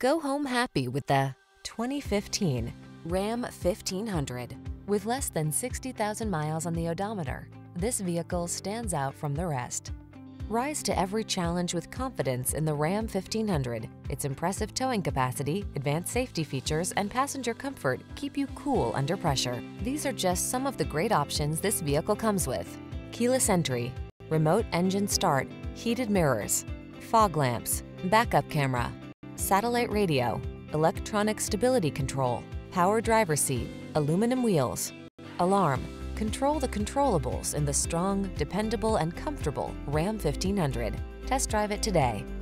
Go home happy with the 2015 Ram 1500. With less than 60,000 miles on the odometer, this vehicle stands out from the rest. Rise to every challenge with confidence in the Ram 1500. Its impressive towing capacity, advanced safety features, and passenger comfort keep you cool under pressure. These are just some of the great options this vehicle comes with: keyless entry, remote engine start, heated mirrors, fog lamps, backup camera, satellite radio, electronic stability control, power driver seat, aluminum wheels, alarm. Control the controllables in the strong, dependable, and comfortable Ram 1500. Test drive it today.